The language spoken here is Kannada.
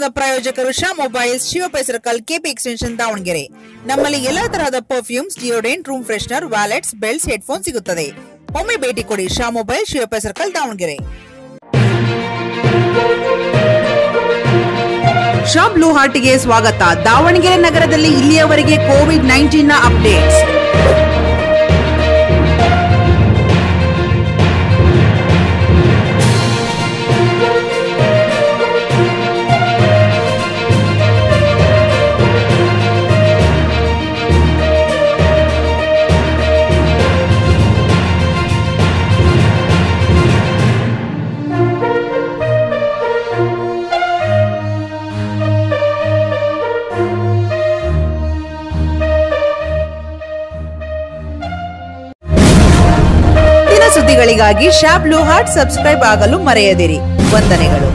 ಕಾರ್ಯಕ್ರಮದ ಪ್ರಾಯೋಜಕರು ಶಾಮ್ ಮೊಬೈಲ್ಸ್, ಶಿವಪೆ ಸರ್ಕಲ್, ಕೆಪಿ ಎಕ್ಸ್ಟೆಂಷನ್, ದಾವಣಗೆರೆ. ನಮ್ಮಲ್ಲಿ ಎಲ್ಲಾ ತರಹದ perfumes, deodorant, room freshener, wallets, belts, headphone ಸಿಗುತ್ತದೆ. ಒಮ್ಮೆ ಭೇಟಿ ಕೊಡಿ ಶಾಮ್ ಮೊಬೈಲ್, ಶಿವಪೆ ಸರ್ಕಲ್, ದಾವಣಗೆರೆ. ಶಾಹಬ್ಲೂಹಾರ್ಟ್ ಗೆ ಸ್ವಾಗತ. ದಾವಣಗೆರೆ ನಗರದಲ್ಲಿ ಇಲ್ಲಿಯವರೆಗೆ ಕೋವಿಡ್-19 ನ ಅಪ್ಡೇಟ್ಸ್. ಸುದ್ದಿಗಳಿಗಾಗಿ ಶಾಹಬ್ಲೂಹಾರ್ಟ್ ಸಬ್ಸ್ಕ್ರೈಬ್ ಆಗಲು ಮರೆಯದಿರಿ. ವಂದನೆಗಳು.